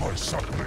my suckling.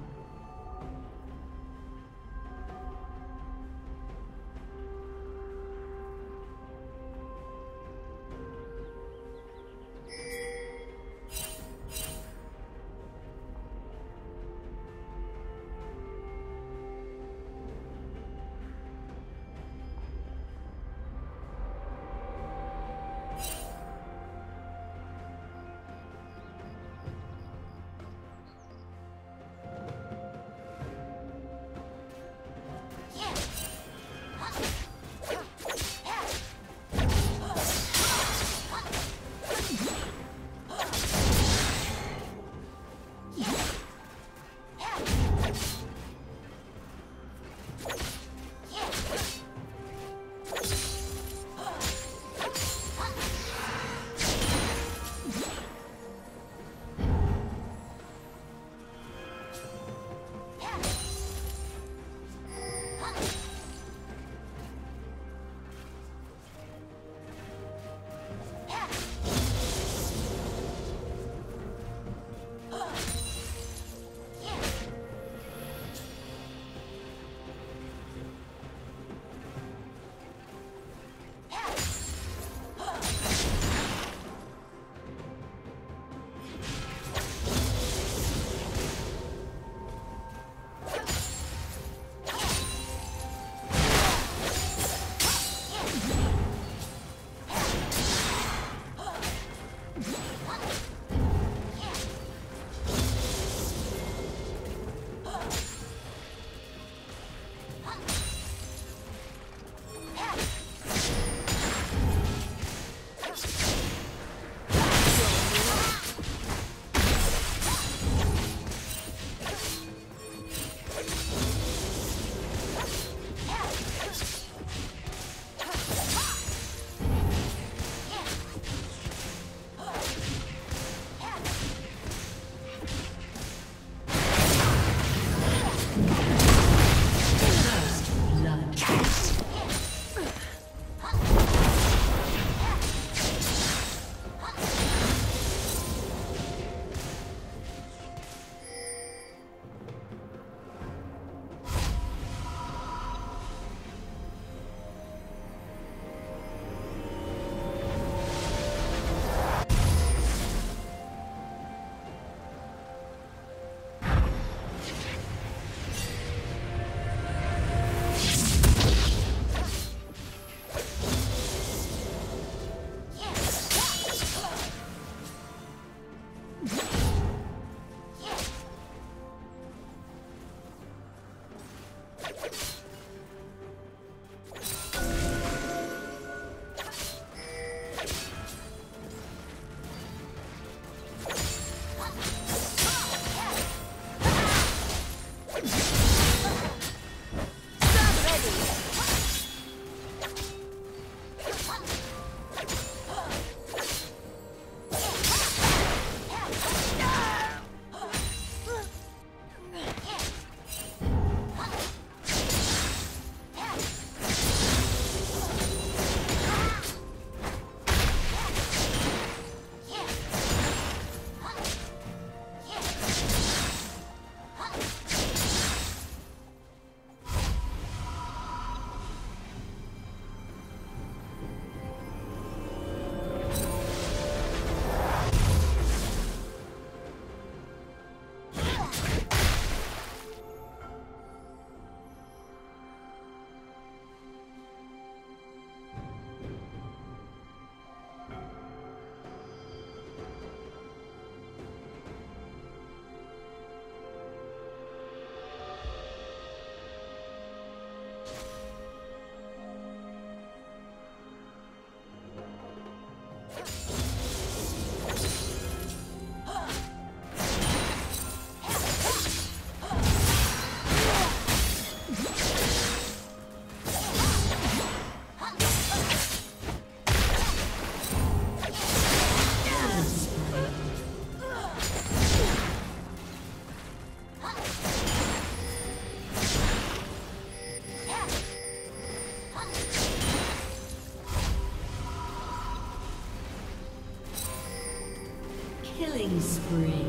spree.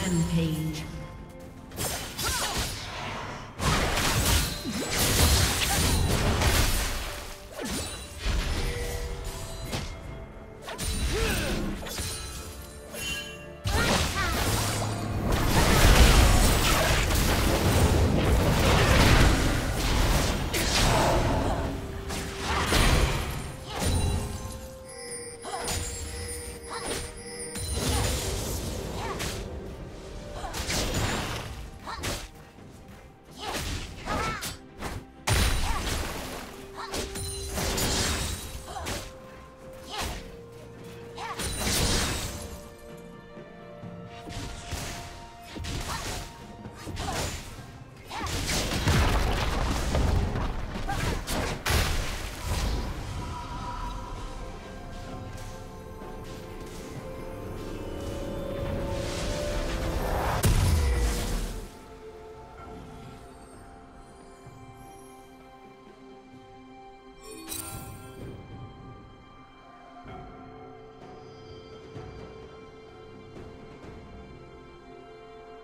Rampage.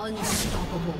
Unstoppable.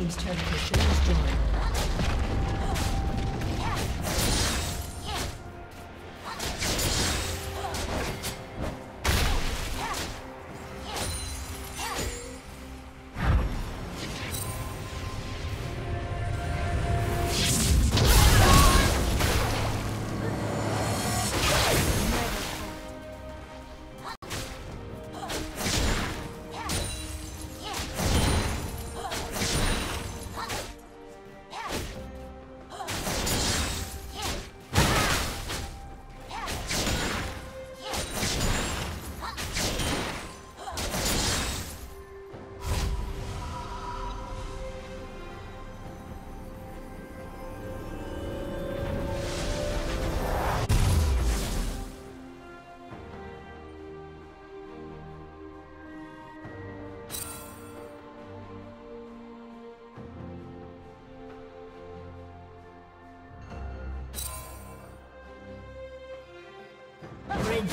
team's turret has been destroyed.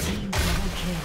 Team double kill.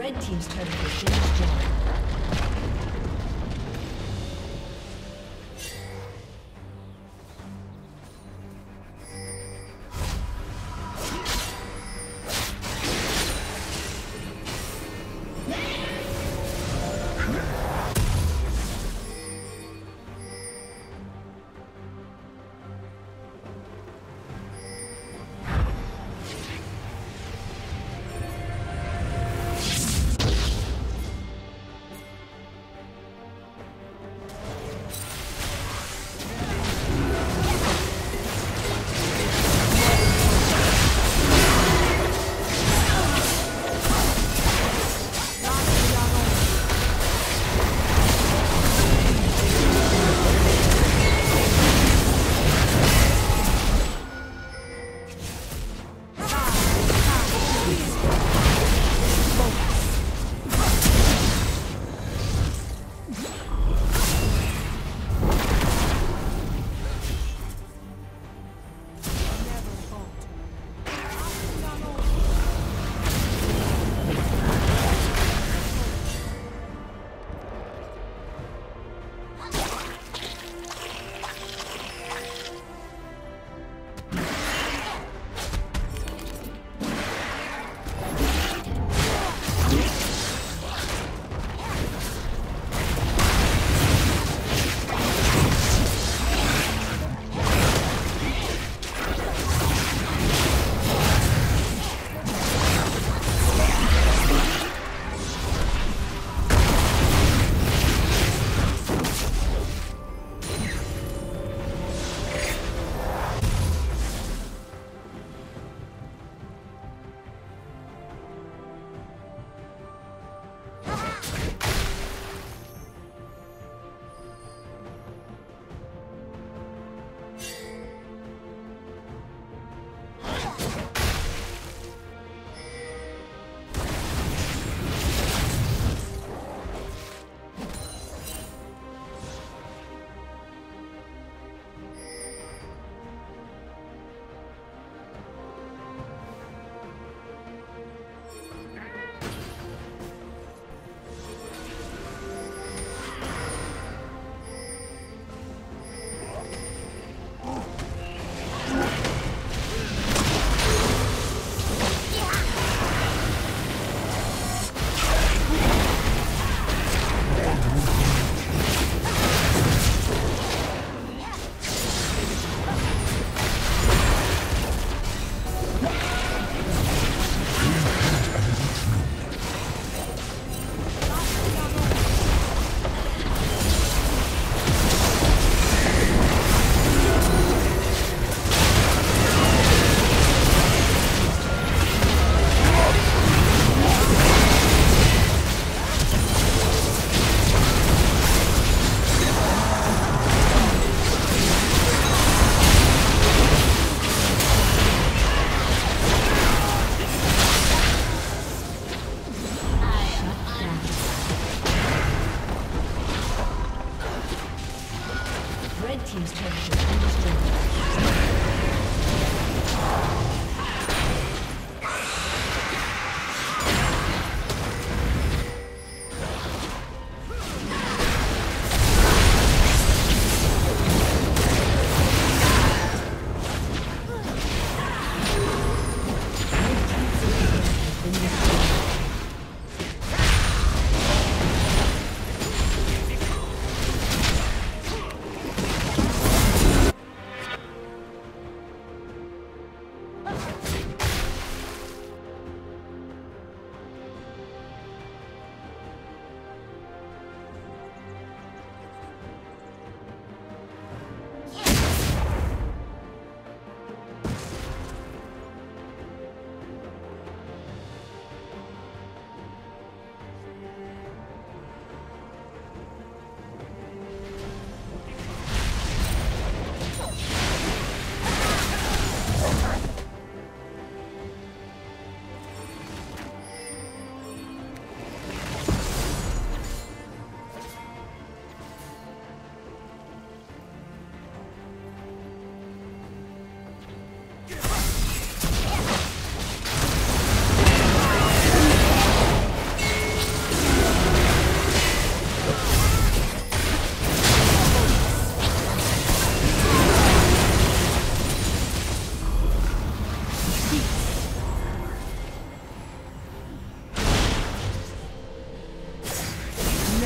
Red team's turret has been destroyed.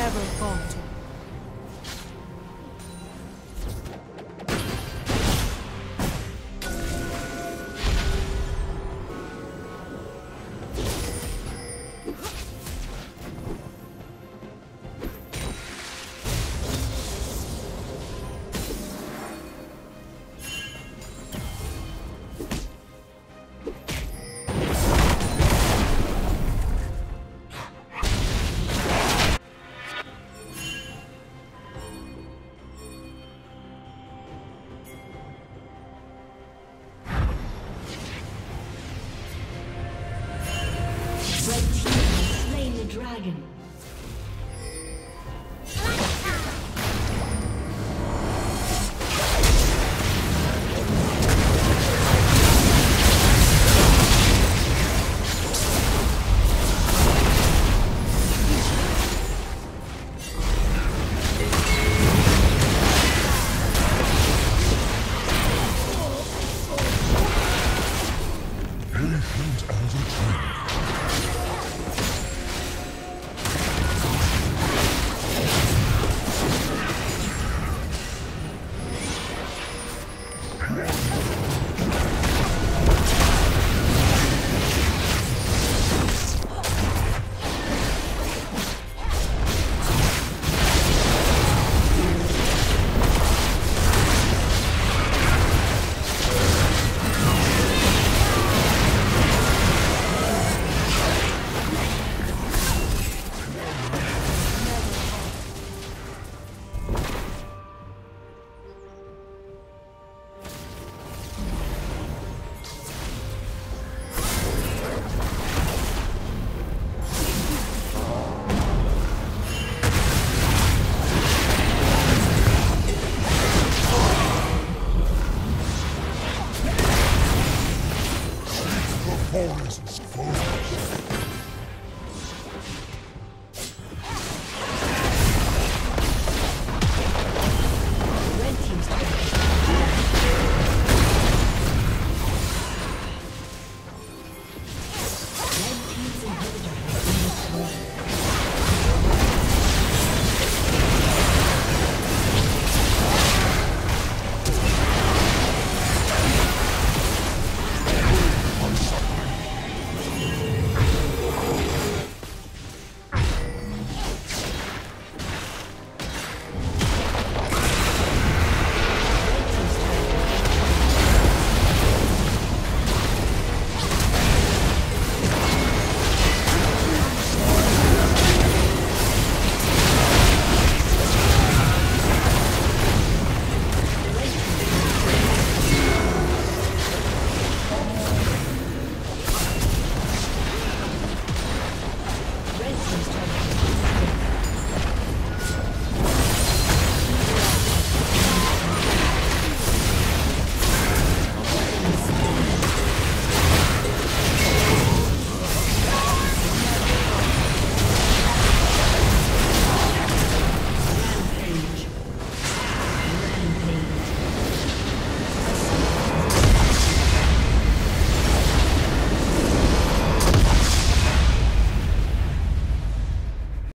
never falter. Dragon.